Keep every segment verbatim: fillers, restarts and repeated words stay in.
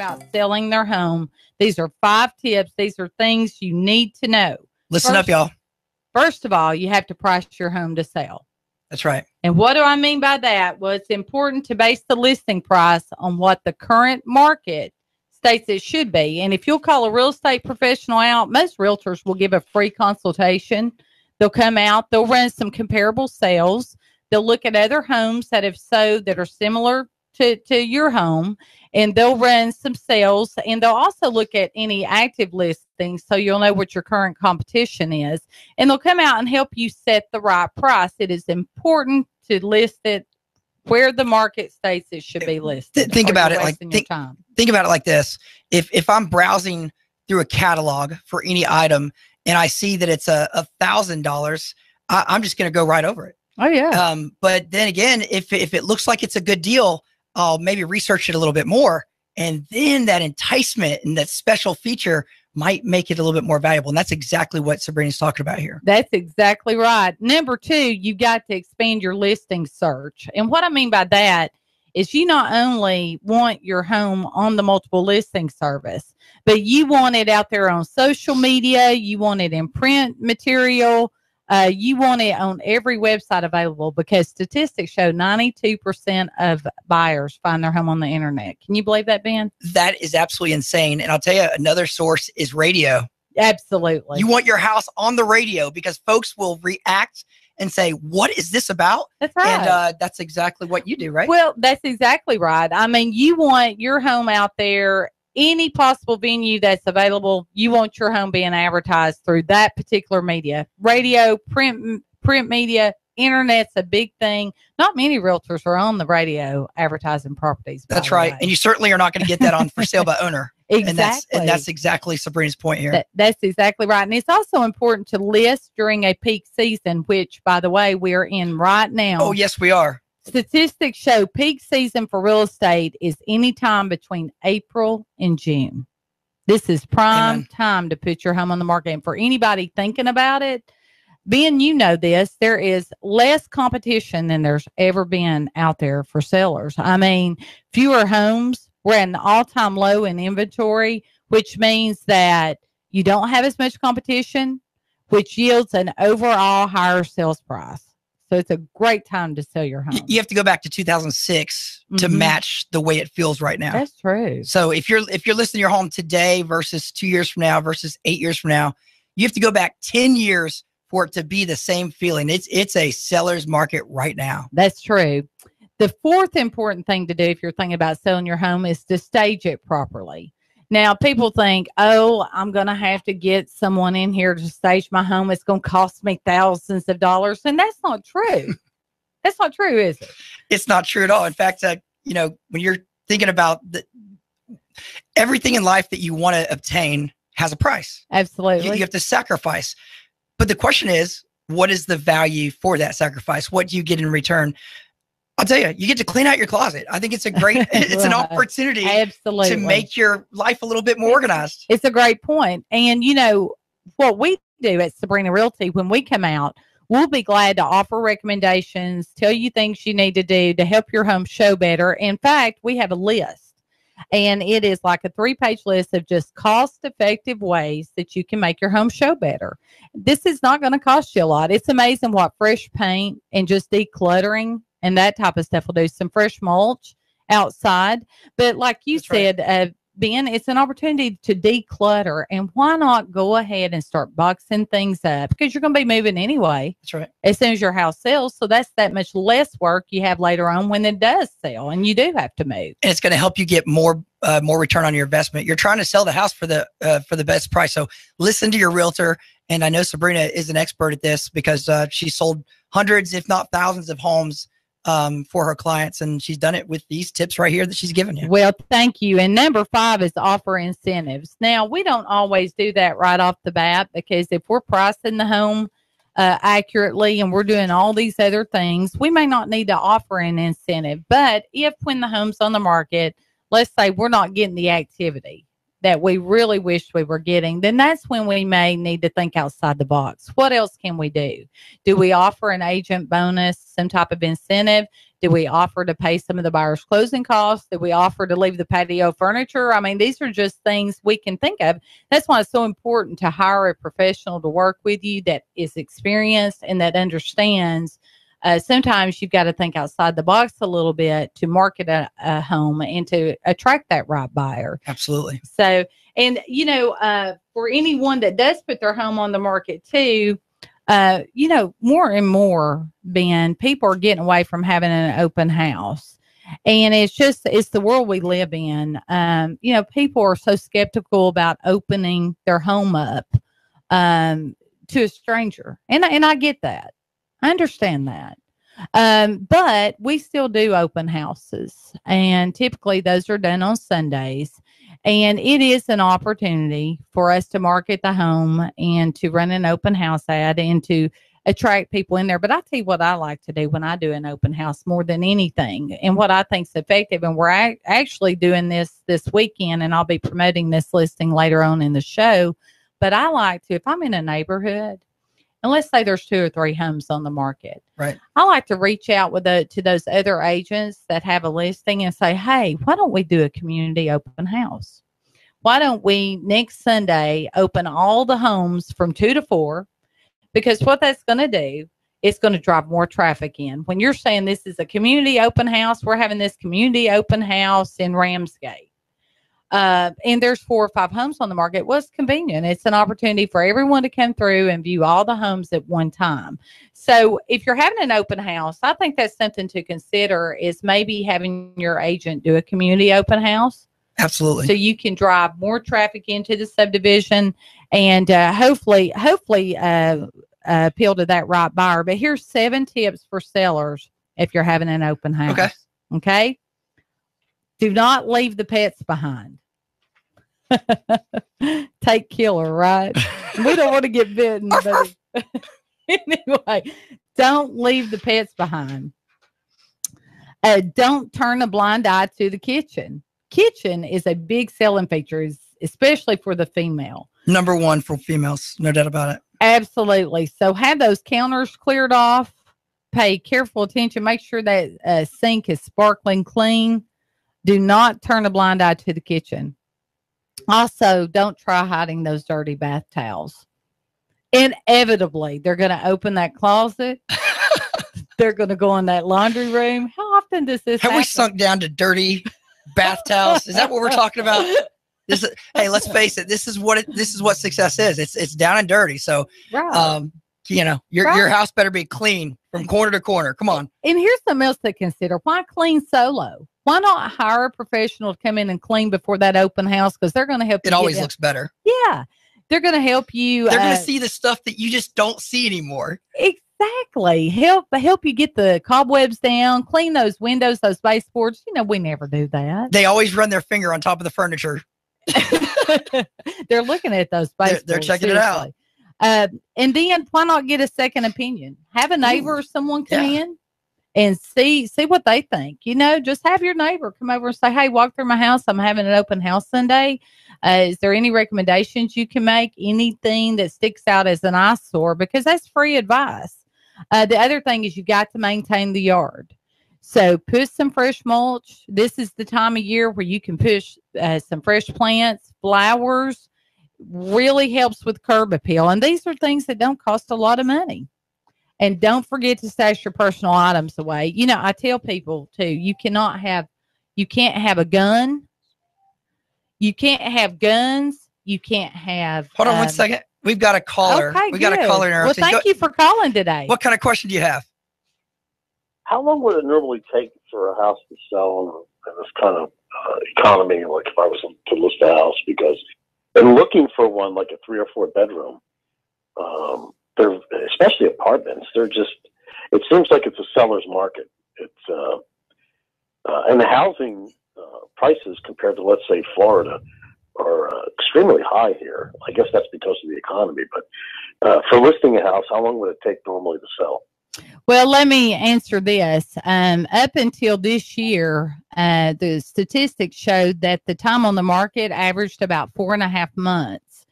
about selling their home. These are five tips. These are things you need to know. Listen first, up, y'all. First of all, you have to price your home to sell. That's right. And what do I mean by that? Well, it's important to base the listing price on what the current market states it should be. And if you'll call a real estate professional out, most realtors will give a free consultation. They'll come out. They'll run some comparable sales. They'll look at other homes that have sold that are similar to, to your home, and they'll run some sales, and they'll also look at any active listings so you'll know what your current competition is, and they'll come out and help you set the right price. It is important to list it where the market states it should be listed. Think about it like think, think about it like this. If if I'm browsing through a catalog for any item and I see that it's a, a thousand dollars, I'm just gonna go right over it. Oh yeah. Um, but then again, if if it looks like it's a good deal, I'll maybe research it a little bit more. And then that enticement and that special feature might make it a little bit more valuable. And that's exactly what Sabrina's talking about here. That's exactly right. Number two, you've got to expand your listing search. And what I mean by that is you not only want your home on the multiple listing service, but you want it out there on social media. You want it in print material. Uh, you want it on every website available, because statistics show ninety-two percent of buyers find their home on the internet. Can you believe that, Ben? That is absolutely insane. And I'll tell you, another source is radio. Absolutely. You want your house on the radio because folks will react and say, what is this about? That's right. And uh, that's exactly what you do, right? Well, that's exactly right. I mean, you want your home out there. Any possible venue that's available, you want your home being advertised through that particular media. Radio, print print media, internet's a big thing. Not many realtors are on the radio advertising properties. That's right. And you certainly are not going to get that on for sale by owner. Exactly. And that's, and that's exactly Sabrina's point here. That, that's exactly right. And it's also important to list during a peak season, which, by the way, we're in right now. Oh, yes, we are. Statistics show peak season for real estate is any time between April and June. This is prime Amen. time to put your home on the market. And for anybody thinking about it, Ben, you know this, there is less competition than there's ever been out there for sellers. I mean, fewer homes. We're at an all-time low in inventory, which means that you don't have as much competition, which yields an overall higher sales price. So it's a great time to sell your home. You have to go back to two thousand six mm-hmm. to match the way it feels right now. That's true. So if you're if you're listing your home today versus two years from now versus eight years from now, you have to go back ten years for it to be the same feeling. It's it's a seller's market right now. That's true. The fourth important thing to do if you're thinking about selling your home is to stage it properly. Now, people think, oh, I'm going to have to get someone in here to stage my home. It's going to cost me thousands of dollars. And that's not true. That's not true, is it? It's not true at all. In fact, uh, you know, when you're thinking about the, everything in life that you want to obtain has a price. Absolutely. You, you have to sacrifice. But the question is, what is the value for that sacrifice? What do you get in return? I'll tell you, you get to clean out your closet. I think it's a great, it's right. an opportunity Absolutely. to make your life a little bit more organized. It's a great point. And you know, what we do at Sabrina Realty, when we come out, we'll be glad to offer recommendations, tell you things you need to do to help your home show better. In fact, we have a list, and it is like a three-page list of just cost-effective ways that you can make your home show better. This is not going to cost you a lot. It's amazing what fresh paint and just decluttering and that type of stuff will do. Some fresh mulch outside. But like you That's said, right. uh, Ben, it's an opportunity to declutter. And why not go ahead and start boxing things up? Because you're going to be moving anyway. That's right. As soon as your house sells. So that's that much less work you have later on when it does sell. And you do have to move. And it's going to help you get more uh, more return on your investment. You're trying to sell the house for the uh, for the best price. So listen to your realtor. And I know Sabrina is an expert at this because uh, she sold hundreds, if not thousands of homes um for her clients, and she's done it with these tips right here that she's given you. Well, thank you. And number five is offer incentives. Now, we don't always do that right off the bat, because if we're pricing the home uh, accurately and we're doing all these other things, we may not need to offer an incentive. But if when the home's on the market, let's say we're not getting the activity that we really wished we were getting, then that's when we may need to think outside the box. What else can we do? Do we offer an agent bonus, some type of incentive? Did we offer to pay some of the buyer's closing costs? Did we offer to leave the patio furniture? I mean, these are just things we can think of. That's why it's so important to hire a professional to work with you that is experienced and that understands. Uh, sometimes you've got to think outside the box a little bit to market a, a home and to attract that right buyer. Absolutely. So, and you know, uh, for anyone that does put their home on the market too, uh, you know, more and more, Ben, people are getting away from having an open house. And it's just, it's the world we live in. Um, you know, people are so skeptical about opening their home up um, to a stranger. And, and I get that. I understand that. Um, but we still do open houses, and typically those are done on Sundays, and it is an opportunity for us to market the home and to run an open house ad and to attract people in there. But I tell you what I like to do when I do an open house more than anything, and what I think is effective. And we're a- actually doing this this weekend, and I'll be promoting this listing later on in the show. But I like to, if I'm in a neighborhood, and let's say there's two or three homes on the market. Right. I like to reach out with the, to those other agents that have a listing and say, hey, why don't we do a community open house? Why don't we next Sunday open all the homes from two to four? Because what that's going to do, it's going to drive more traffic in. When you're saying this is a community open house, we're having this community open house in Ramsgate. Uh, and there's four or five homes on the market. Well, it's convenient. It's an opportunity for everyone to come through and view all the homes at one time. So if you're having an open house, I think that's something to consider, is maybe having your agent do a community open house. Absolutely. So you can drive more traffic into the subdivision and uh, hopefully, hopefully uh, uh, appeal to that right buyer. But here's seven tips for sellers if you're having an open house. Okay. Okay. Do not leave the pets behind. Take killer, right? We don't want to get bitten. But anyway, don't leave the pets behind. Uh, don't turn a blind eye to the kitchen. Kitchen is a big selling feature, especially for the female. Number one for females, no doubt about it. Absolutely. So have those counters cleared off. Pay careful attention. Make sure that uh, sink is sparkling clean. Do not turn a blind eye to the kitchen. Also, don't try hiding those dirty bath towels. Inevitably, they're going to open that closet. They're going to go in that laundry room. How often does this happen? Have we sunk down to dirty bath towels? Is that what we're talking about? This is, hey, let's face it. This is what it, this is what success is. It's it's down and dirty. So, right. um, you know, your right. your house better be clean from corner to corner. Come on. And here's something else to consider. Why clean solo? Why not hire a professional to come in and clean before that open house? Because they're going to help you. It always looks better. Yeah. They're going to help you. They're uh, going to see the stuff that you just don't see anymore. Exactly. Help help you get the cobwebs down, clean those windows, those baseboards. You know, we never do that. They always run their finger on top of the furniture. They're looking at those baseboards. They're, they're checking seriously. It out. Uh, and then why not get a second opinion? Have a neighbor Ooh, or someone come yeah. in. And see see what they think. You know, just have your neighbor come over and say, hey, walk through my house. I'm having an open house Sunday. Uh, is there any recommendations you can make? Anything that sticks out as an eyesore? Because that's free advice. Uh, the other thing is you got to maintain the yard. So push some fresh mulch. This is the time of year where you can push uh, some fresh plants, flowers. Really helps with curb appeal. And these are things that don't cost a lot of money. And don't forget to stash your personal items away. You know, I tell people too, you cannot have, you can't have a gun. You can't have guns. You can't have. Hold on um, one second. We've got a caller. Okay, We've good. got a caller in our Well, team. thank Go, you for calling today. What kind of question do you have? How long would it normally take for a house to sell in this kind of uh, economy? Like if I was to list a house, because they're looking for one, like a three or four bedroom. Um, They're, especially apartments, they're just, it seems like it's a seller's market. It's, uh, uh, and the housing uh, prices compared to, let's say, Florida are uh, extremely high here. I guess that's because of the economy. But uh, for listing a house, how long would it take normally to sell? Well, let me answer this. Um, up until this year, uh, the statistics showed that the time on the market averaged about four and a half months.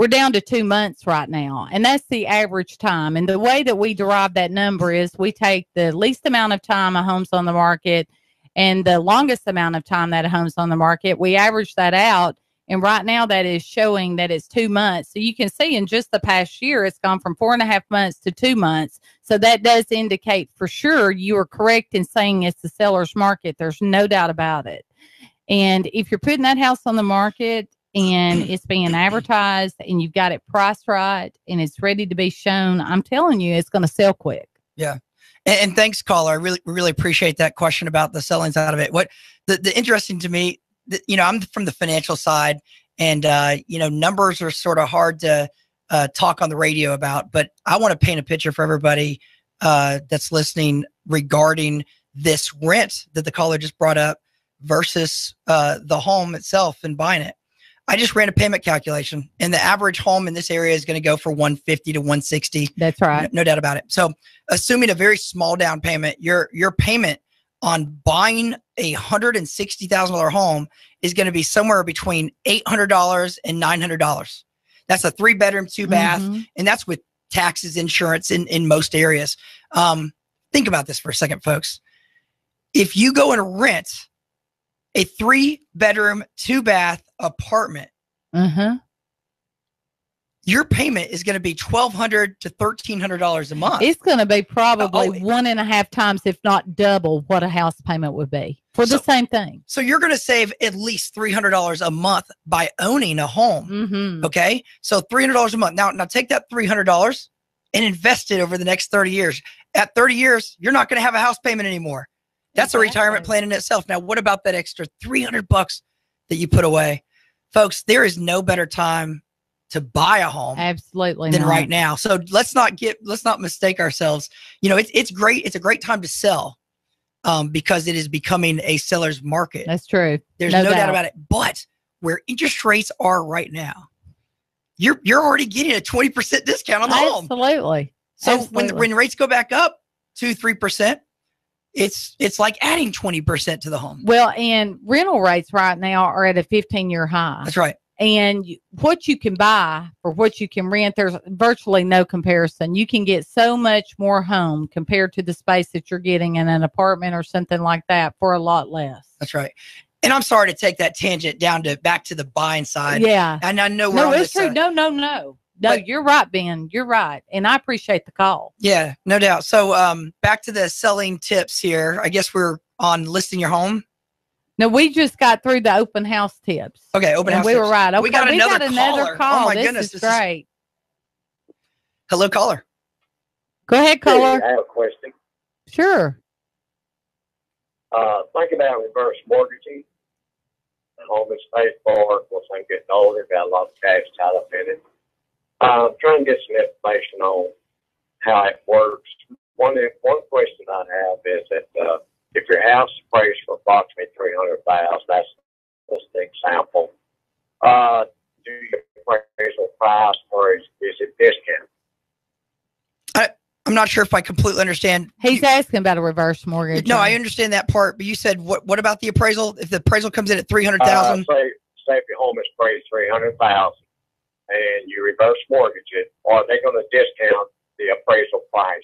We're down to two months right now, and that's the average time. And the way that we derive that number is we take the least amount of time a home's on the market and the longest amount of time that a home's on the market. We average that out, and right now that is showing that it's two months. So you can see in just the past year, it's gone from four and a half months to two months. So that does indicate for sure you are correct in saying it's the seller's market. There's no doubt about it. And if you're putting that house on the market and it's being advertised and you've got it priced right and it's ready to be shown, I'm telling you, it's going to sell quick. Yeah. And, and thanks, caller. I really, really appreciate that question about the sellings out of it. What the, the interesting to me, the, you know, I'm from the financial side, and, uh, you know, numbers are sort of hard to uh, talk on the radio about, but I want to paint a picture for everybody uh, that's listening regarding this rent that the caller just brought up versus uh, the home itself and buying it. I just ran a payment calculation, and the average home in this area is going to go for one fifty to one sixty. That's right. No, no doubt about it. So assuming a very small down payment, your, your payment on buying a one hundred sixty thousand dollar home is going to be somewhere between eight hundred and nine hundred dollars. That's a three bedroom, two bath. Mm-hmm. And that's with taxes, insurance in, in most areas. Um, think about this for a second, folks. If you go and rent a three bedroom, two bath apartment, uh-huh, your payment is going to be twelve hundred to thirteen hundred dollars a month. It's going to be probably uh, oh, one and a half times, if not double, what a house payment would be for so, the same thing. So you're going to save at least three hundred dollars a month by owning a home. Mm-hmm. Okay. So three hundred dollars a month. Now, now take that three hundred dollars and invest it over the next thirty years. At thirty years, you're not going to have a house payment anymore. That's exactly. A retirement plan in itself. Now, what about that extra three hundred bucks that you put away? Folks, there is no better time to buy a home absolutely than not. Right now. So let's not get, let's not mistake ourselves. You know, it's, it's great. It's a great time to sell um, because it is becoming a seller's market. That's true. There's no, no doubt. doubt about it. But where interest rates are right now, you're, you're already getting a twenty percent discount on the absolutely. home. Absolutely. So absolutely. when when rates go back up two, three percent, It's it's like adding twenty percent to the home. Well, and rental rates right now are at a fifteen year high. That's right. And you, what you can buy for what you can rent, there's virtually no comparison. You can get so much more home compared to the space that you're getting in an apartment or something like that for a lot less. That's right. And I'm sorry to take that tangent down to back to the buying side. Yeah. And I know we're no, on it's this true. Side. No, no, no. No, but, you're right, Ben. You're right. And I appreciate the call. Yeah, no doubt. So um, back to the selling tips here. I guess we're on listing your home. No, we just got through the open house tips. Okay, open house we tips. We were right. Okay, we got, we another, got another call. Oh, my this goodness. Is this great. Is... Hello, caller. Go ahead, caller. Hey, I have a question. Sure. Uh, think about reverse mortgaging. The home is paid for. Once I'm getting older, got a lot of cash tied up in it. Uh, trying to get some information on how it works. One one question I have is that uh, if your house is priced for approximately three hundred thousand, that's just an example. Uh, do your appraisal price or is, is it discounted? I I'm not sure if I completely understand. He's you, asking about a reverse mortgage. No, right? I understand that part, but you said what? What about the appraisal? If the appraisal comes in at three hundred thousand, uh, say say if your home is priced three hundred thousand. And you reverse mortgage it, or are they going to discount the appraisal price?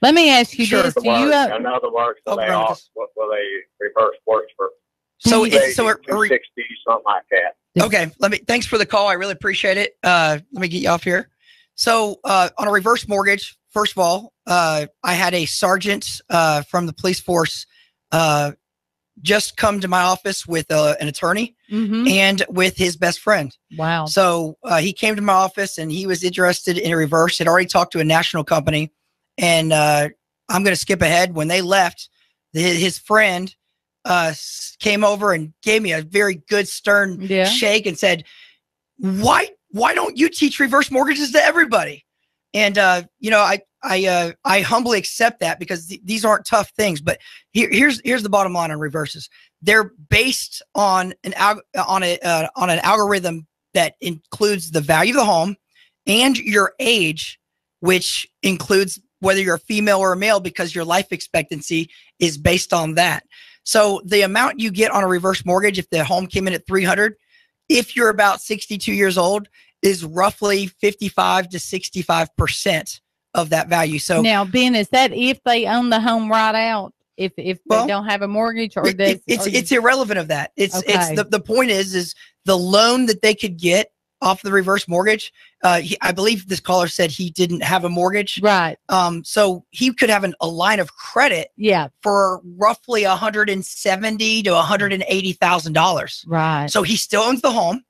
Let me ask you sure, this. Do you have, in other words, will, oh, they off, will they reverse mortgage for so it's so sixty, something like that? Okay. Let me, thanks for the call. I really appreciate it. Uh, let me get you off here. So uh, on a reverse mortgage, first of all, uh, I had a sergeant uh, from the police force uh, just come to my office with uh, an attorney mm-hmm. and with his best friend. Wow. So uh, he came to my office and he was interested in a reverse. Had already talked to a national company, and uh, I'm going to skip ahead. When they left, the, his friend uh, came over and gave me a very good stern yeah. shake and said, why, why don't you teach reverse mortgages to everybody? And, uh, you know, I, I, uh, I humbly accept that because th these aren't tough things, but here, here's, here's the bottom line on reverses. They're based on an, alg on a, uh, on an algorithm that includes the value of the home and your age, which includes whether you're a female or a male, because your life expectancy is based on that. So the amount you get on a reverse mortgage, if the home came in at three hundred, if you're about sixty-two years old, is roughly fifty-five to sixty-five percent of that value. So now, Ben, is that if they own the home right out, if if well, they don't have a mortgage, or this, it, it's or it's irrelevant of that. It's okay. it's the, the point is is the loan that they could get off the reverse mortgage. Uh, he, I believe this caller said he didn't have a mortgage, right? Um, so he could have an, a line of credit, yeah, for roughly one hundred and seventy to one hundred and eighty thousand dollars, right? So he still owns the home.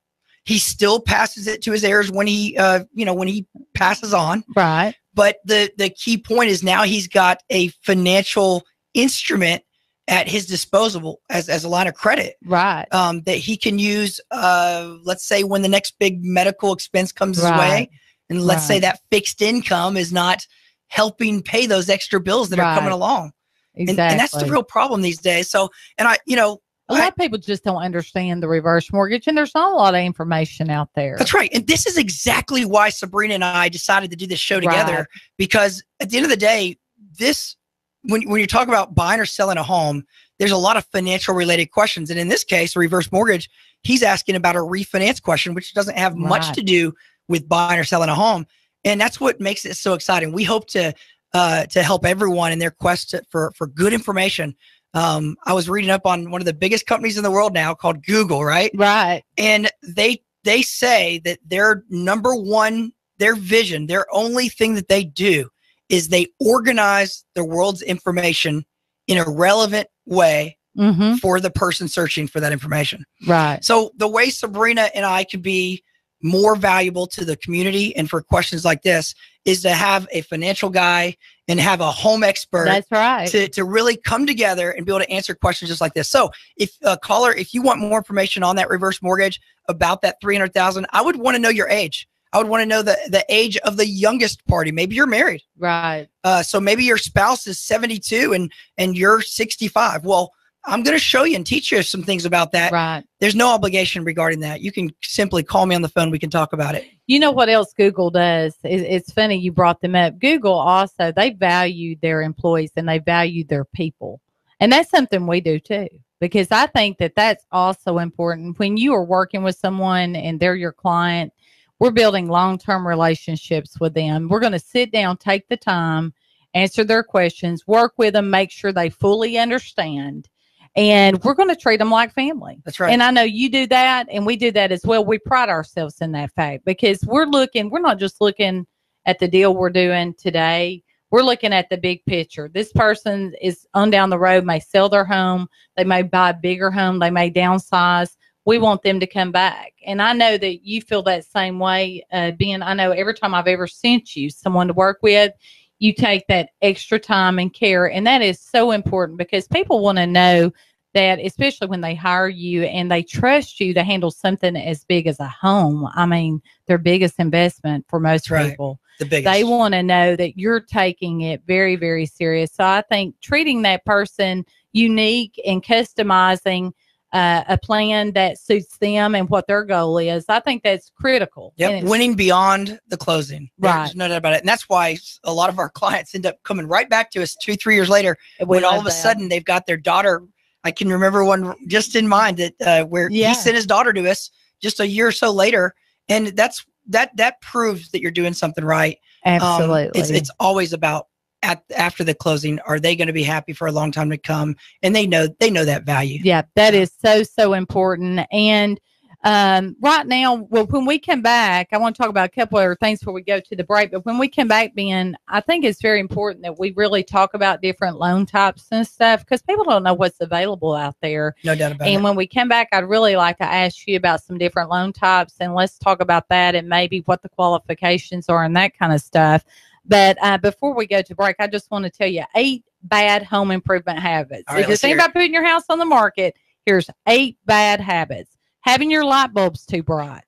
He still passes it to his heirs when he, uh, you know, when he passes on, right? But the the key point is now he's got a financial instrument at his disposal as, as a line of credit, right? Um, that he can use, uh, let's say when the next big medical expense comes right. his way, and let's right. say that fixed income is not helping pay those extra bills that right. are coming along. Exactly. And, and that's the real problem these days. So, and I, you know, a lot I, of people just don't understand the reverse mortgage, and there's not a lot of information out there. That's right. And this is exactly why Sabrina and I decided to do this show together, right. because at the end of the day, this, When, when you talk about buying or selling a home, there's a lot of financial related questions. And in this case, a reverse mortgage, he's asking about a refinance question, which doesn't have right. much to do with buying or selling a home. And that's what makes it so exciting. We hope to uh, to help everyone in their quest to, for, for good information. Um, I was reading up on one of the biggest companies in the world now called Google, right? Right. And they they say that their number one, their vision, their only thing that they do is they organize the world's information in a relevant way mm-hmm. for the person searching for that information. Right. So the way Sabrina and I could be more valuable to the community and for questions like this is to have a financial guy and have a home expert. That's right. To, to really come together and be able to answer questions just like this. So if a uh, caller, if you want more information on that reverse mortgage, about that three hundred thousand dollars, I would want to know your age. I would want to know the, the age of the youngest party. Maybe you're married. Right. Uh, so maybe your spouse is seventy-two and, and you're sixty-five. Well, I'm going to show you and teach you some things about that. Right. There's no obligation regarding that. You can simply call me on the phone. We can talk about it. You know what else Google does? It, it's funny you brought them up. Google also, they value their employees and they value their people. And that's something we do too. Because I think that that's also important. When you are working with someone and they're your client, we're building long-term relationships with them. We're going to sit down, take the time, answer their questions, work with them, make sure they fully understand. And we're going to treat them like family. That's right. And I know you do that, and we do that as well. We pride ourselves in that fact because we're looking, we're not just looking at the deal we're doing today. We're looking at the big picture. This person is on down the road, may sell their home. They may buy a bigger home. They may downsize. We want them to come back. And I know that you feel that same way, uh, Ben. I know every time I've ever sent you someone to work with, you take that extra time and care. And that is so important because people want to know that, especially when they hire you and they trust you to handle something as big as a home. I mean, their biggest investment for most right. people. The biggest. They want to know that you're taking it very, very serious. So I think treating that person unique and customizing Uh, a plan that suits them and what their goal is. I think that's critical. Yep, winning beyond the closing. Right. There's no doubt about it. And that's why a lot of our clients end up coming right back to us two, three years later when all of a sudden they've got their daughter. I can remember one just in mind that uh, where yeah. he sent his daughter to us just a year or so later. And that's that that proves that you're doing something right. Absolutely. Um, it's, it's always about At, after the closing, are they going to be happy for a long time to come? And they know they know that value. Yeah, that is so, so important. And um, right now, well, when we come back, I want to talk about a couple other things before we go to the break. But when we come back, Ben, I think it's very important that we really talk about different loan types and stuff because people don't know what's available out there. No doubt about it. And when we come back, I'd really like to ask you about some different loan types, and let's talk about that and maybe what the qualifications are and that kind of stuff. But uh, before we go to break, I just want to tell you eight bad home improvement habits. Right, if you're thinking about putting your house on the market, here's eight bad habits. Having your light bulbs too bright.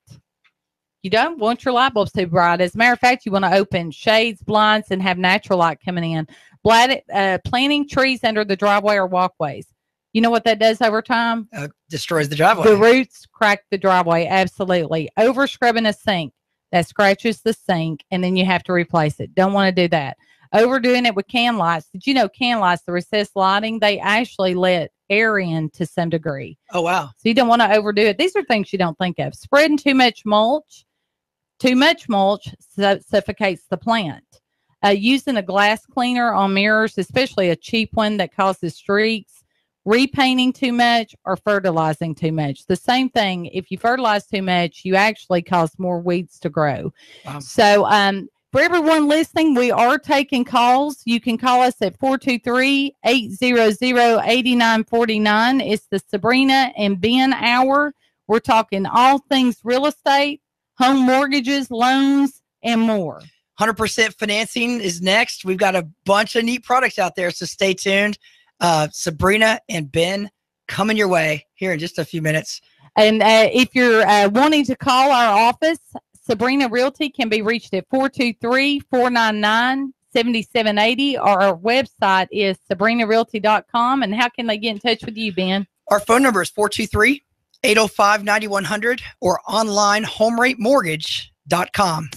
You don't want your light bulbs too bright. As a matter of fact, you want to open shades, blinds, and have natural light coming in. Blad- uh, planting trees under the driveway or walkways. You know what that does over time? Uh, destroys the driveway. The roots crack the driveway. Absolutely. Over scrubbing a sink. That scratches the sink, and then you have to replace it. Don't want to do that. Overdoing it with can lights. Did you know can lights, the recessed lighting, they actually let air in to some degree. Oh, wow. So you don't want to overdo it. These are things you don't think of. Spreading too much mulch, Too much mulch suffocates the plant. Uh, using a glass cleaner on mirrors, especially a cheap one that causes streaks, repainting too much, or fertilizing too much. The same thing, if you fertilize too much, you actually cause more weeds to grow. Wow. So um, for everyone listening, we are taking calls. You can call us at four two three, eight hundred, eighty-nine forty-nine. It's the Sabrina and Ben Hour. We're talking all things real estate, home mortgages, loans, and more. one hundred percent financing is next. We've got a bunch of neat products out there, so stay tuned. Uh, Sabrina and Ben coming your way here in just a few minutes. And uh, if you're uh, wanting to call our office, Sabrina Realty can be reached at four two three, four nine nine, seven seven eight zero, or our website is sabrina realty dot com. And how can they get in touch with you, Ben? Our phone number is four two three, eight oh five, nine one zero zero or online home rate mortgage dot com.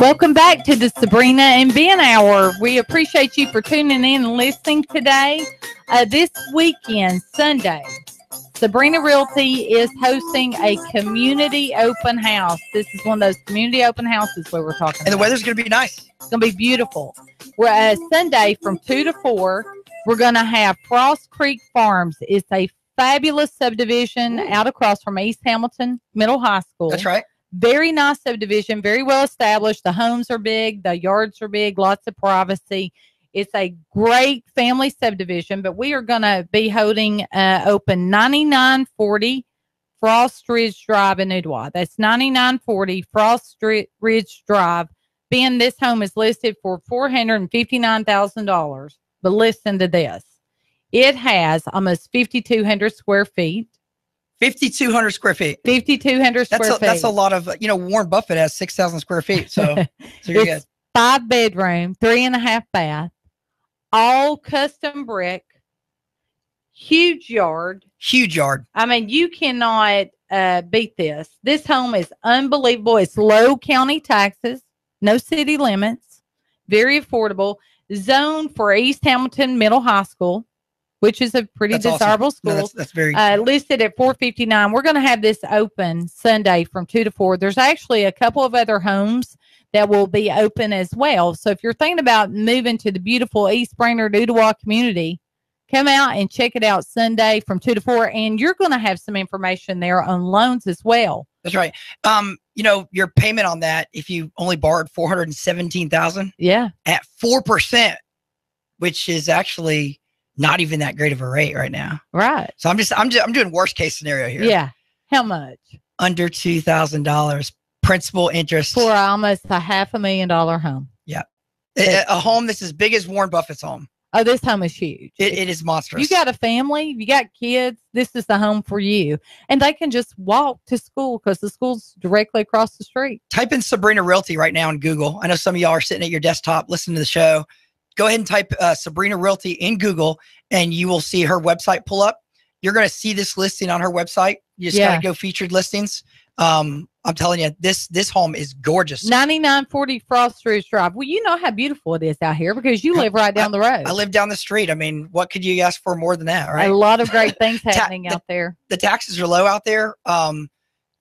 Welcome back to the Sabrina and Ben Hour. We appreciate you for tuning in and listening today. Uh, this weekend, Sunday, Sabrina Realty is hosting a community open house. This is one of those community open houses where we're talking about. And the weather's going to be nice. It's going to be beautiful. We're uh, Sunday from two to four. We're going to have Cross Creek Farms. It's a fabulous subdivision out across from East Hamilton Middle High School. That's right. Very nice subdivision, very well established. The homes are big, the yards are big, lots of privacy. It's a great family subdivision, but we are going to be holding uh, open ninety-nine forty Frost Ridge Drive in Oudwa. That's ninety-nine forty Frost Ridge Drive. Ben, this home is listed for four hundred fifty-nine thousand dollars, but listen to this. It has almost fifty-two hundred square feet. fifty-two hundred square feet. fifty-two hundred square that's a, feet. That's a lot of, you know, Warren Buffett has six thousand square feet. So, so you're good. Five bedroom, three and a half bath, all custom brick, huge yard. Huge yard. I mean, you cannot uh, beat this. This home is unbelievable. It's low county taxes, no city limits, very affordable, zoned for East Hamilton Middle High School, which is a pretty that's desirable awesome. school. No, that's, that's very uh, listed at four fifty-nine. We're going to have this open Sunday from two to four. There's actually a couple of other homes that will be open as well. So if you're thinking about moving to the beautiful East Brainerd Oudwa community, come out and check it out Sunday from two to four. And you're going to have some information there on loans as well. That's right. Um, you know, your payment on that, if you only borrowed four hundred seventeen thousand dollars, yeah, at four percent, which is actually not even that great of a rate right now. Right. So I'm just, I'm just, I'm doing worst case scenario here. Yeah. How much? Under two thousand dollars principal interest. For almost a half a million dollar home. Yeah. It, a home that's as big as Warren Buffett's home. Oh, this home is huge. It, it is monstrous. You got a family, you got kids, this is the home for you. And they can just walk to school because the school's directly across the street. Type in Sabrina Realty right now on Google. I know some of y'all are sitting at your desktop listening to the show. Go ahead and type uh, Sabrina Realty in Google, and you will see her website pull up. You're going to see this listing on her website. You just yeah. got to go featured listings. Um, I'm telling you, this this home is gorgeous. ninety-nine forty Frost Ridge Drive. Well, you know how beautiful it is out here because you live right down the road. I, I live down the street. I mean, what could you ask for more than that, right? A lot of great things happening out the, there. The taxes are low out there. Um,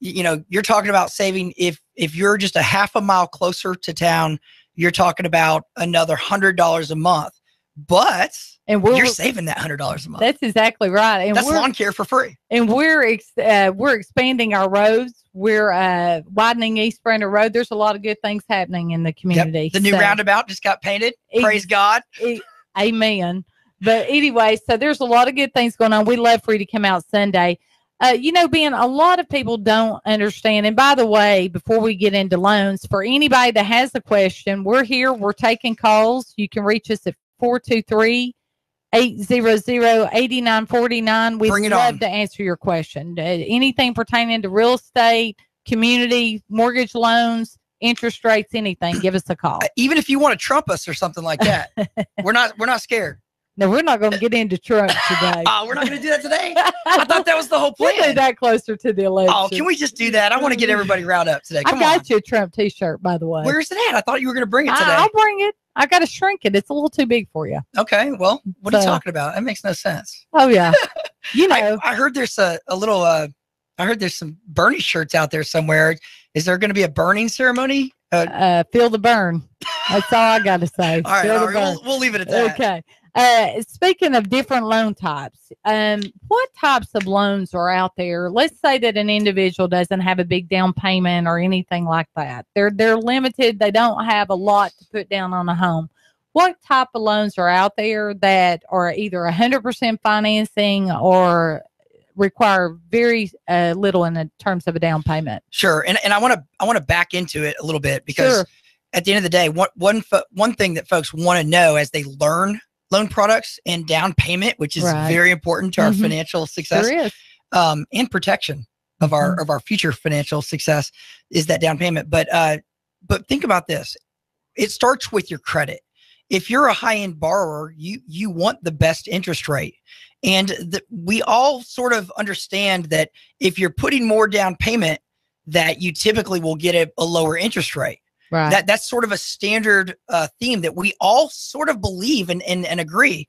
you, you know, you're talking about saving. If if you're just a half a mile closer to town, you're talking about another one hundred dollars a month, but and we're, you're saving that one hundred dollars a month. That's exactly right. And that's lawn care for free. And we're ex uh, we're expanding our roads. We're uh, widening East Brainerd Road. There's a lot of good things happening in the community. Yep. The new so, roundabout just got painted. It, Praise God. It, amen. But anyway, so there's a lot of good things going on. We'd love for you to come out Sunday. Uh, you know, Ben, a lot of people don't understand. And by the way, before we get into loans, for anybody that has a question, we're here. We're taking calls. You can reach us at four two three, eight hundred, eighty-nine forty-nine. We'd love to answer your question. Uh, anything pertaining to real estate, community, mortgage loans, interest rates, anything, give us a call. Even if you want to trump us or something like that, we're not, we're not scared. No, we're not going to get into Trump today. Oh, we're not going to do that today? I thought that was the whole plan. We'll do that closer to the election. Oh, can we just do that? I want to get everybody riled up today. Come I got on. you a Trump t-shirt, by the way. Where's it at? I thought you were going to bring it today. I, I'll bring it. I got to shrink it. It's a little too big for you. Okay, well, what so, are you talking about? That makes no sense. Oh, yeah. you know, I, I heard there's a, a little, uh, I heard there's some Bernie shirts out there somewhere. Is there going to be a burning ceremony? Uh, uh, feel the burn. That's all I got to say. All right, all right. We'll, we'll leave it at that. Okay. Uh, speaking of different loan types, um, what types of loans are out there? Let's say that an individual doesn't have a big down payment or anything like that. They're, they're limited. They don't have a lot to put down on a home. What type of loans are out there that are either one hundred percent financing or require very uh, little in the terms of a down payment? Sure. And, and I want to I want to back into it a little bit, because sure. at the end of the day, one, one, one thing that folks want to know as they learn loan products and down payment, which is right. very important to our mm-hmm. financial success, sure is. Um, and protection of our mm-hmm. of our future financial success, is that down payment. But uh, but think about this. It starts with your credit. If you're a high-end borrower, you you want the best interest rate. And the, we all sort of understand that if you're putting more down payment, that you typically will get a, a lower interest rate. Right. That That's sort of a standard uh, theme that we all sort of believe and, and, and agree.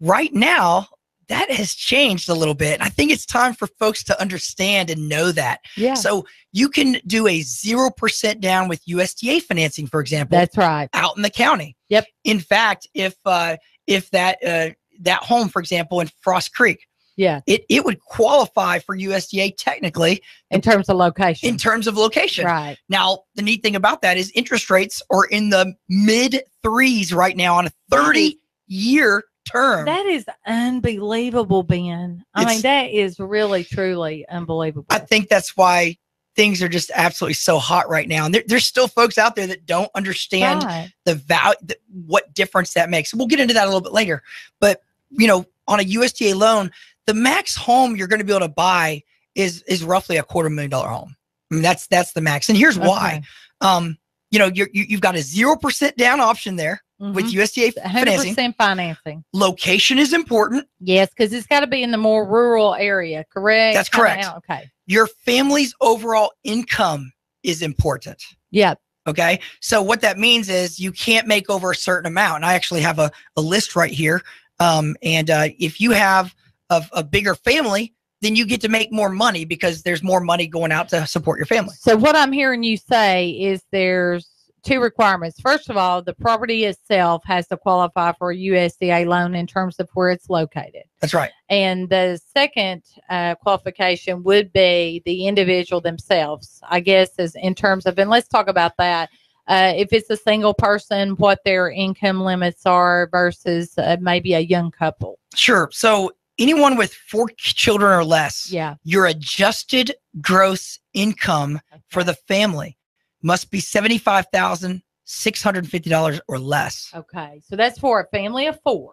Right now, that has changed a little bit. I think it's time for folks to understand and know that. Yeah. So you can do a zero percent down with U S D A financing, for example. That's right. Out in the county. Yep. In fact, if uh, if that uh, that home, for example, in Cross Creek, yeah, it it would qualify for U S D A technically in terms of location. In terms of location, right. Now, the neat thing about that is interest rates are in the mid threes right now on a thirty year term. That is unbelievable, Ben. I it's, mean, that is really truly unbelievable. I think that's why things are just absolutely so hot right now. And there, there's still folks out there that don't understand right. the value, the, what difference that makes. We'll get into that a little bit later. But, you know, on a U S D A loan, the max home you're going to be able to buy is is roughly a quarter million dollar home. I mean, that's that's the max. And here's okay. why. Um, you know, you're, you, you've got a zero percent down option there mm-hmm. with U S D A financing. one hundred percent financing. Location is important. Yes, because it's got to be in the more rural area, correct? That's correct. Kinda, okay. Your family's overall income is important. Yeah. Okay. So what that means is you can't make over a certain amount. And I actually have a, a list right here. Um, and uh, if you have of a bigger family, then you get to make more money because there's more money going out to support your family. So what I'm hearing you say is there's two requirements. First of all, the property itself has to qualify for a U S D A loan in terms of where it's located. That's right. And the second uh, qualification would be the individual themselves, I guess, is in terms of, and let's talk about that. Uh, if it's a single person, what their income limits are versus uh, maybe a young couple. Sure. So anyone with four children or less, yeah. your adjusted gross income okay. for the family must be seventy-five thousand six hundred fifty dollars or less. Okay. So that's for a family of four.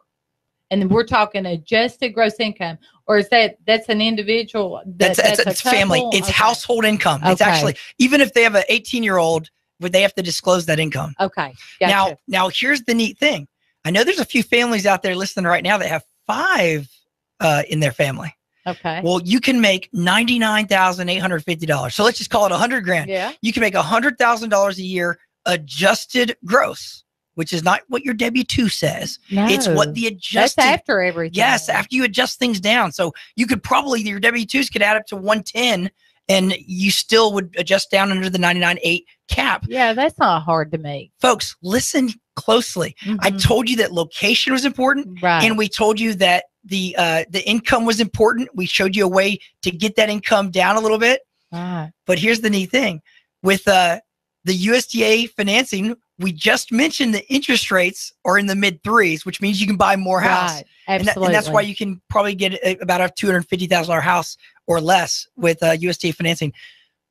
And then we're talking adjusted gross income, or is that that's an individual? That, that's that's, that's a family. It's okay. household income. It's okay. actually, even if they have an eighteen year old, would they have to disclose that income? Okay. Gotcha. Now, now here's the neat thing. I know there's a few families out there listening right now that have five uh, in their family. Okay. Well, you can make ninety-nine thousand eight hundred fifty dollars. So let's just call it a hundred grand. Yeah. You can make a hundred thousand dollars a year adjusted gross, which is not what your W two says. No, it's what the adjusted. That's after everything. Yes. After you adjust things down. So you could probably, your W twos could add up to one ten, and you still would adjust down under the ninety-nine point eight cap. Yeah, that's not hard to make. Folks, listen closely. Mm-hmm. I told you that location was important, right. and we told you that the uh, the income was important. We showed you a way to get that income down a little bit. Right. But here's the neat thing. With uh, the U S D A financing, we just mentioned the interest rates are in the mid threes, which means you can buy more house. Right. Absolutely. And, that, and that's why you can probably get a, about a two hundred fifty thousand dollar house or less with uh, U S D A financing.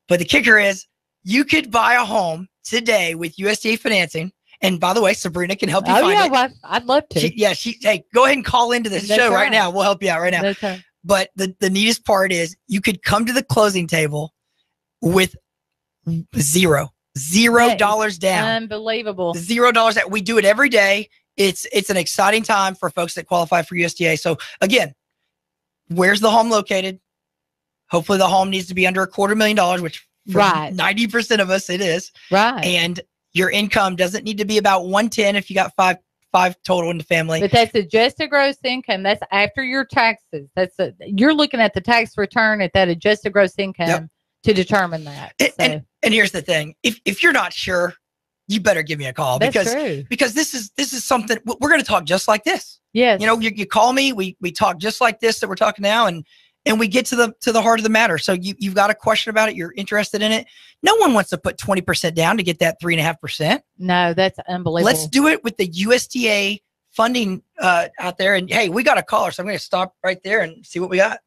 But the kicker is you could buy a home today with U S D A financing. And by the way, Sabrina can help you oh, find yeah, it. Well, I'd love to. She, yeah, she, hey, go ahead and call into this That's show right. right now. We'll help you out right now. That's right. But the, the neatest part is you could come to the closing table with zero, zero dollars down. Unbelievable. Zero dollars down. We do it every day. It's, it's an exciting time for folks that qualify for U S D A. So again, where's the home located? Hopefully the home needs to be under a quarter million dollars, which for right. ninety percent of us it is. Right. And your income doesn't need to be about one ten if you got five five total in the family. But that's adjusted gross income. That's after your taxes. That's a, you're looking at the tax return at that adjusted gross income yep. to determine that. And, so. and, and here's the thing. If, if you're not sure, you better give me a call that's because, true. because this is, this is something we're going to talk just like this. Yes. You know, you, you call me, we, we talk just like this that we're talking now, and, and we get to the, to the heart of the matter. So you, you've got a question about it. You're interested in it. No one wants to put twenty percent down to get that three and a half percent. No, that's unbelievable. Let's do it with the U S D A funding uh, out there. And hey, we got a caller. So I'm going to stop right there and see what we got.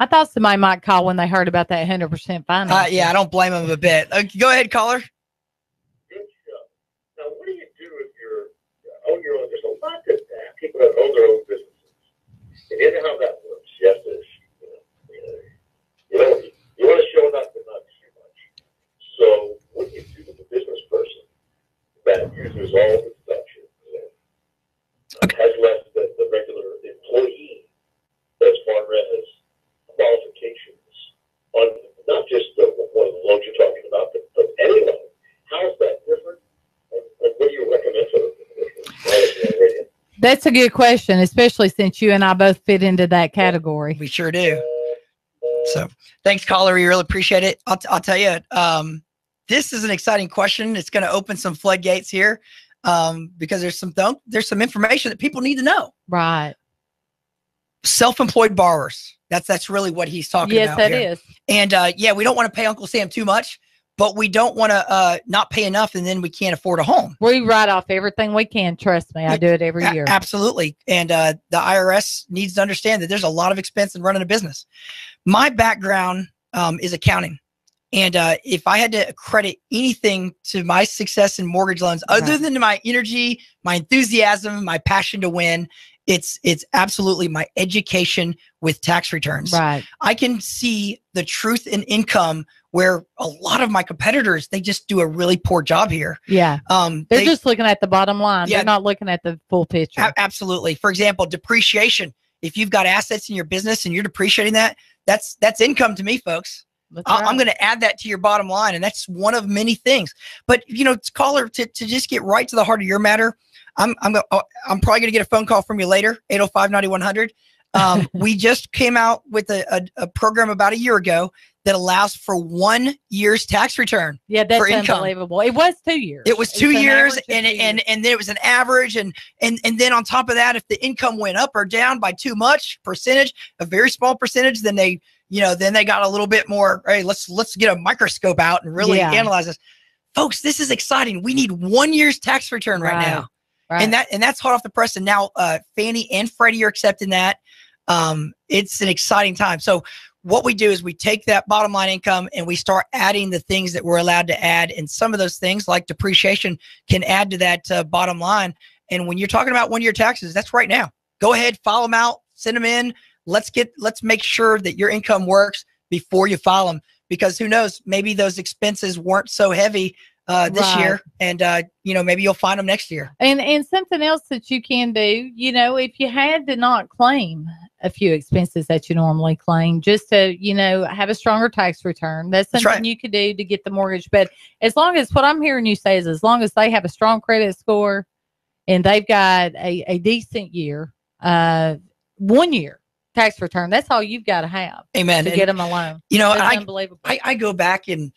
I thought somebody might call when they heard about that one hundred percent finance. Uh, yeah, I don't blame them a bit. Uh, go ahead, caller. Good show. Now, what do you do if you're own your own? There's a lot of that. People that own their own businesses. And you know how that works. Yes, is you know, you know, you want to show enough, but not too much. So, what do you do with the business person that uses all the deductions and has less than the regular employee as far as qualifications on not just the one of the loans you're talking about, but, but any loan? How is that different? And, and what do you recommend for the? That's a good question, especially since you and I both fit into that category. We sure do. So thanks, caller. We really appreciate it. I'll, t I'll tell you, um, this is an exciting question. It's going to open some floodgates here um, because there's some, th there's some information that people need to know. Right. Self-employed borrowers. That's, that's really what he's talking yes, about. Yes, that here. is. And uh, yeah, we don't want to pay Uncle Sam too much, but we don't want to uh, not pay enough, and then we can't afford a home. We write off everything we can. Trust me, I do it every year. Absolutely. And uh, the I R S needs to understand that there's a lot of expense in running a business. My background um, is accounting. And uh, if I had to credit anything to my success in mortgage loans, right. other than my energy, my enthusiasm, my passion to win, it's it's absolutely my education with tax returns. Right. I can see the truth in income where a lot of my competitors, they just do a really poor job here. Yeah. Um, They're they, just looking at the bottom line. Yeah, they're not looking at the full picture. Absolutely. For example, depreciation. If you've got assets in your business and you're depreciating that, that's that's income to me, folks. That's right. I'm going to add that to your bottom line. And that's one of many things. But, you know, caller, to, to just get right to the heart of your matter, I'm I'm gonna, I'm probably going to get a phone call from you later, eight oh five, nine one hundred. Um, we just came out with a, a, a program about a year ago that allows for one year's tax return. Yeah, that's unbelievable. It was two years. It was two years, and and and then it was an average, and and and then on top of that, if the income went up or down by too much percentage, a very small percentage, then they you know then they got a little bit more. Hey, let's let's get a microscope out and really yeah. analyze this, folks. This is exciting. We need one year's tax return right, right. now. Right. And that and that's hot off the press. And now uh, Fannie and Freddie are accepting that. Um, it's an exciting time. So what we do is we take that bottom line income and we start adding the things that we're allowed to add. And some of those things like depreciation can add to that uh, bottom line. And when you're talking about one year taxes, that's right now. Go ahead, file them out, send them in. Let's get let's make sure that your income works before you file them, because who knows, maybe those expenses weren't so heavy Uh, this right. year, and uh, you know, maybe you'll find them next year. And and something else that you can do, you know, if you had to not claim a few expenses that you normally claim, just to you know have a stronger tax return. That's something that's right. you could do to get the mortgage. But as long as what I'm hearing you say is, as long as they have a strong credit score and they've got a a decent year, uh, one year tax return, that's all you've got to have. Amen. To and, get them a loan. You know, I, unbelievable. I I go back and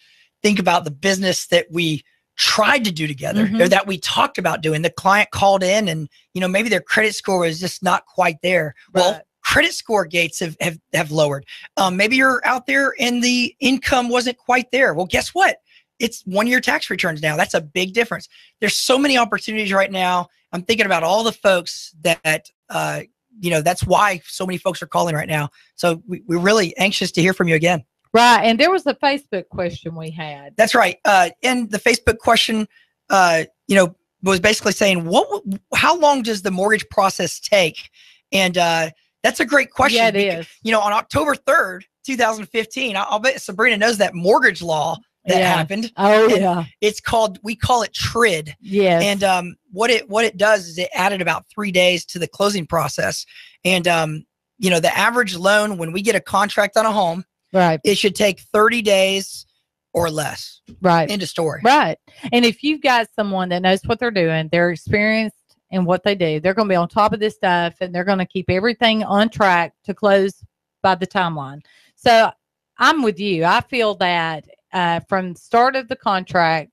think about the business that we tried to do together mm-hmm. or that we talked about doing. The client called in and, you know, maybe their credit score is just not quite there. Right. Well, credit score gates have, have, have lowered. Um, maybe you're out there and the income wasn't quite there. Well, guess what? It's one year tax returns now. That's a big difference. There's so many opportunities right now. I'm thinking about all the folks that, uh, you know, that's why so many folks are calling right now. So we, we're really anxious to hear from you again. Right. And there was a Facebook question we had. That's right. Uh, and the Facebook question, uh, you know, was basically saying, what, how long does the mortgage process take? And uh, that's a great question. Yeah, it because, is. You know, on October third, two thousand fifteen, I'll bet Sabrina knows that mortgage law that yeah. happened. Oh, and yeah. It's called, we call it TRID. Yeah. And um, what it, what it does is it added about three days to the closing process. And, um, you know, the average loan, when we get a contract on a home, right. it should take thirty days or less. Right. End of story. Right. And if you've got someone that knows what they're doing, they're experienced, and what they do. They're going to be on top of this stuff, and they're going to keep everything on track to close by the timeline. So I'm with you. I feel that uh, from the start of the contract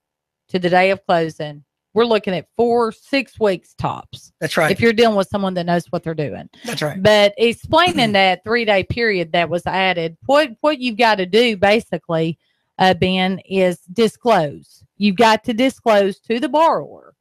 to the day of closing, we're looking at four, six weeks tops. That's right. If you're dealing with someone that knows what they're doing. That's right. But explaining that three-day period that was added, what, what you've got to do basically, uh, Ben, is disclose. You've got to disclose to the borrower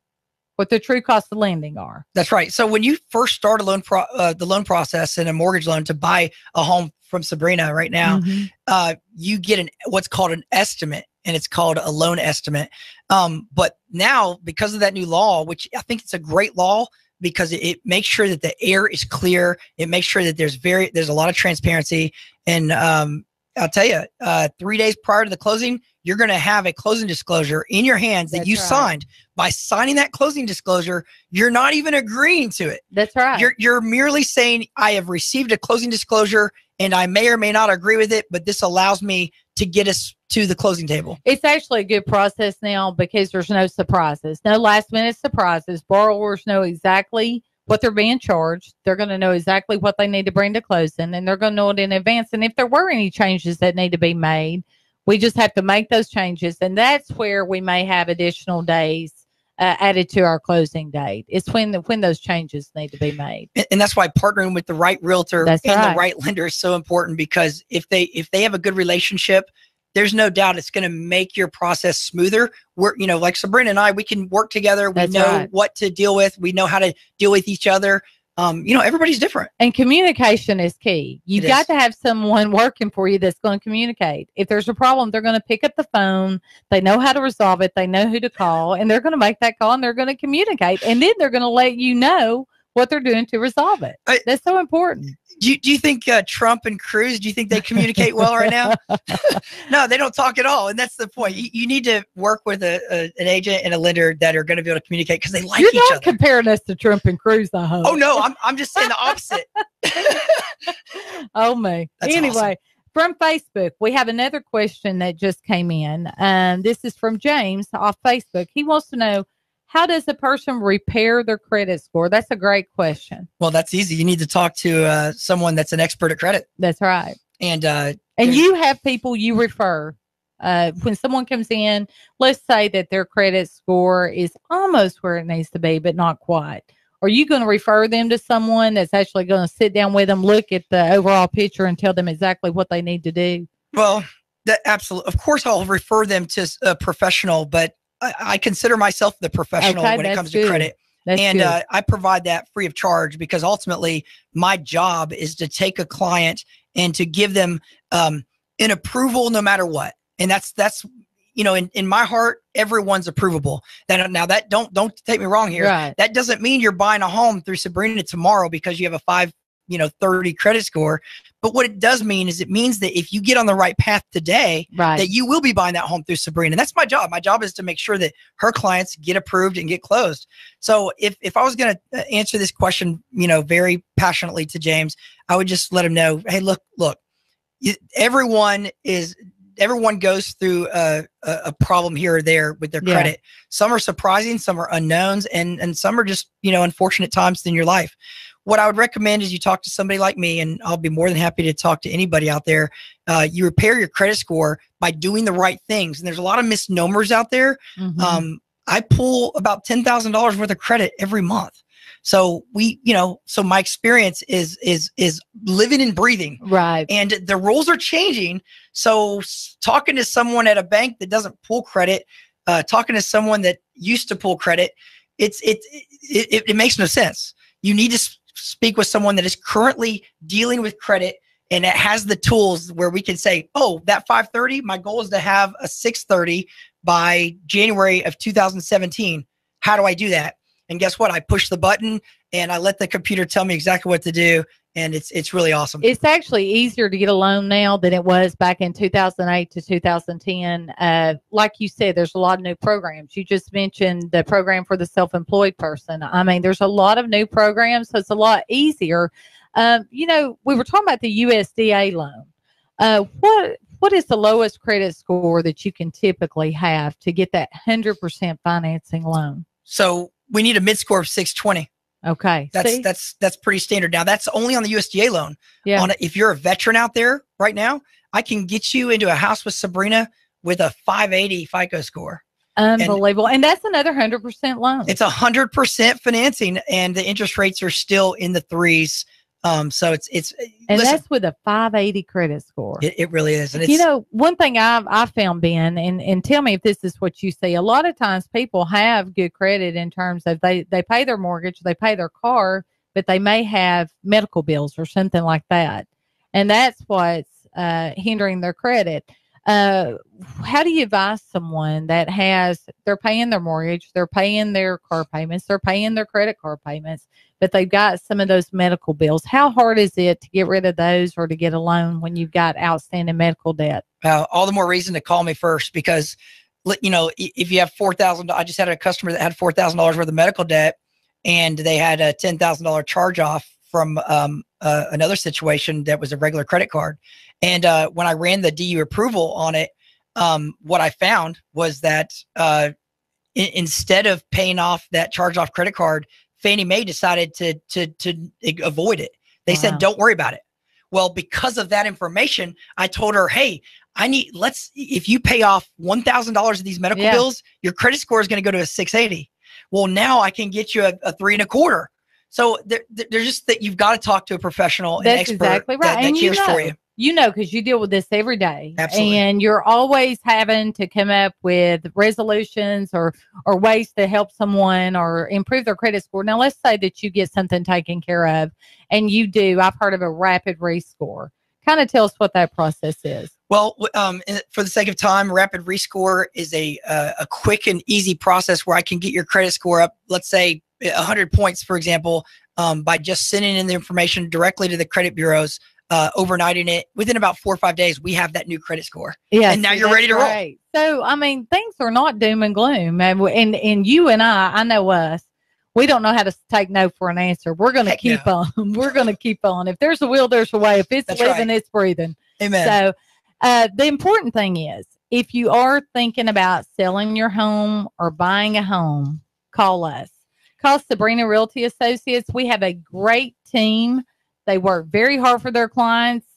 what the true cost of lending are. That's right. So when you first start a loan pro- uh, the loan process in a mortgage loan to buy a home from Sabrina right now, mm-hmm. uh, you get an what's called an estimate. And it's called a loan estimate. Um, but now, because of that new law, which I think it's a great law because it, it makes sure that the air is clear. It makes sure that there's very there's a lot of transparency. And um, I'll tell you, uh, three days prior to the closing, you're going to have a closing disclosure in your hands that That's you right. signed. By signing that closing disclosure, you're not even agreeing to it. That's right. You're, you're merely saying, I have received a closing disclosure and I may or may not agree with it, but this allows me to get us to the closing table. It's actually a good process now because there's no surprises, no last minute surprises. Borrowers know exactly what they're being charged. They're going to know exactly what they need to bring to closing, and they're going to know it in advance. And if there were any changes that need to be made, we just have to make those changes. And that's where we may have additional days Uh, added to our closing date. It's when the, when those changes need to be made. And, and that's why partnering with the right realtor that's and right. the right lender is so important, because if they if they have a good relationship, there's no doubt it's going to make your process smoother. We're, you know, like Sabrina and I, we can work together. We that's know right. what to deal with. We know how to deal with each other. Um, you know, everybody's different. And communication is key. You've it got is. to have someone working for you that's going to communicate. If there's a problem, they're going to pick up the phone. They know how to resolve it. They know who to call, and they're going to make that call, and they're going to communicate. And then they're going to let you know what they're doing to resolve it. I, that's so important. Do you, do you think uh, Trump and Cruz, do you think they communicate well right now? No, they don't talk at all. And that's the point. You, you need to work with a, a, an agent and a lender that are going to be able to communicate because they like You're each other. You're not comparing us to Trump and Cruz, I hope. Oh, no, I'm, I'm just saying the opposite. Oh, my. That's anyway, awesome. From Facebook, we have another question that just came in. Um, this is from James off Facebook. He wants to know, how does a person repair their credit score? That's a great question. Well, that's easy. You need to talk to uh, someone that's an expert at credit. That's right. And uh, and you have people you refer. Uh, when someone comes in, let's say that their credit score is almost where it needs to be, but not quite. Are you going to refer them to someone that's actually going to sit down with them, look at the overall picture, and tell them exactly what they need to do? Well, that absolutely. Of course, I'll refer them to a professional, but I consider myself the professional okay, when it comes good. to credit. That's and uh, I provide that free of charge, because ultimately my job is to take a client and to give them um, an approval no matter what. And that's, that's, you know, in, in my heart, everyone's approvable. Now, now that don't, don't take me wrong here. Right. That doesn't mean you're buying a home through Sabrina tomorrow because you have a five, you know, thirty credit score. But what it does mean is it means that if you get on the right path today, right. that you will be buying that home through Sabrina. And that's my job. My job is to make sure that her clients get approved and get closed. So if, if I was going to answer this question, you know, very passionately to James, I would just let him know, hey, look, look, you, everyone is, everyone goes through a, a problem here or there with their yeah. credit. Some are surprising, some are unknowns, and, and some are just, you know, unfortunate times in your life. What I would recommend is you talk to somebody like me, and I'll be more than happy to talk to anybody out there. Uh, you repair your credit score by doing the right things. And there's a lot of misnomers out there. Mm-hmm. Um, I pull about ten thousand dollars worth of credit every month. So we, you know, so my experience is, is, is living and breathing. Right. And the rules are changing. So talking to someone at a bank that doesn't pull credit, uh, talking to someone that used to pull credit, it's, it, it, it, it makes no sense. You need to speak with someone that is currently dealing with credit and it has the tools where we can say, oh, that five thirty, my goal is to have a six thirty by January of two thousand seventeen. How do I do that? And guess what? I push the button and I let the computer tell me exactly what to do. And it's, it's really awesome. It's actually easier to get a loan now than it was back in two thousand eight to two thousand ten. Uh, like you said, there's a lot of new programs. You just mentioned the program for the self-employed person. I mean, there's a lot of new programs, so it's a lot easier. Um, you know, we were talking about the U S D A loan. Uh, what, what is the lowest credit score that you can typically have to get that one hundred percent financing loan? So We need a mid-score of six twenty. Okay. That's See? that's that's pretty standard. Now, that's only on the U S D A loan. Yeah. On a, if you're a veteran out there right now, I can get you into a house with Sabrina with a five eighty FICO score. Unbelievable. And, and that's another one hundred percent loan. It's one hundred percent financing, and the interest rates are still in the threes. Um, so it's, it's, and listen, that's with a five eighty credit score. It, it really is. And it's, you know, one thing I've, I found, Ben, and, and tell me if this is what you see. A lot of times people have good credit in terms of they, they pay their mortgage, they pay their car, but they may have medical bills or something like that. And that's what's, uh, hindering their credit. Uh, how do you advise someone that has, they're paying their mortgage, they're paying their car payments, they're paying their credit card payments, but they've got some of those medical bills? How hard is it to get rid of those or to get a loan when you've got outstanding medical debt? Uh, all the more reason to call me first, because, you know, if you have four thousand dollars, I just had a customer that had four thousand dollars worth of medical debt, and they had a ten thousand dollars charge off from um, uh, another situation that was a regular credit card. And uh, when I ran the D U approval on it, um, what I found was that uh, in instead of paying off that charge-off credit card, Fannie Mae decided to to to avoid it. They wow. said, "Don't worry about it." Well, because of that information, I told her, "Hey, I need let's if you pay off one thousand dollars of these medical yeah. bills, your credit score is going to go to a six eighty. Well, now I can get you a, a three and a quarter." So they're, they're just that you've got to talk to a professional, an expert exactly right. that, that and cares you know. for you. You know, because you deal with this every day. Absolutely. And you're always having to come up with resolutions or, or ways to help someone or improve their credit score. Now, let's say that you get something taken care of, and you do. I've heard of a rapid rescore. Kind of tell us what that process is. Well, um, for the sake of time, rapid rescore is a, uh, a quick and easy process where I can get your credit score up, let's say one hundred points, for example, um, by just sending in the information directly to the credit bureaus. Uh, overnighting it within about four or five days, we have that new credit score. Yeah, and now you're ready to roll. Right. So, I mean, things are not doom and gloom. And, and and you and I, I know us. We don't know how to take no for an answer. We're going to keep no. on. We're going to keep on. If there's a will, there's a way. If it's That's living, right. it's breathing. Amen. So, uh, the important thing is, if you are thinking about selling your home or buying a home, call us. Call Sabrina Realty Associates. We have a great team. They work very hard for their clients.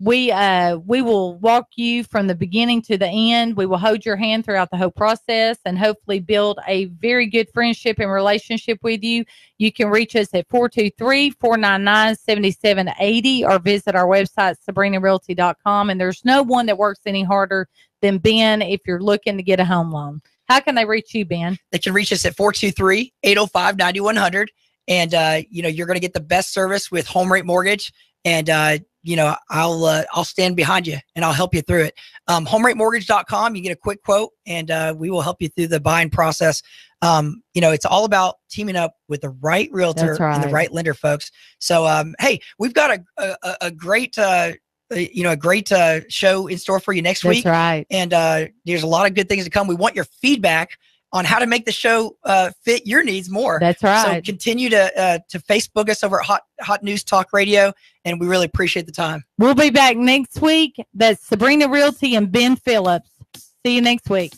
We uh, we will walk you from the beginning to the end. We will hold your hand throughout the whole process and hopefully build a very good friendship and relationship with you. You can reach us at four two three, four nine nine, seven seven eight zero or visit our website, sabrina realty dot com. And there's no one that works any harder than Ben if you're looking to get a home loan. How can they reach you, Ben? They can reach us at four two three, eight oh five, nine one zero zero. And, uh, you know, you're going to get the best service with Home Rate Mortgage. And, uh, you know, I'll uh, I'll stand behind you and I'll help you through it. Um, home rate mortgage dot com, you get a quick quote, and uh, we will help you through the buying process. Um, you know, it's all about teaming up with the right realtor right. and the right lender, folks. So, um, hey, we've got a, a, a great, uh, you know, a great uh, show in store for you next That's week. Right. And uh, there's a lot of good things to come. We want your feedback on how to make the show uh, fit your needs more. That's right. So continue to uh, to Facebook us over at Hot Hot News Talk Radio, and we really appreciate the time. We'll be back next week. That's Sabrina Realty and Ben Phillips. See you next week.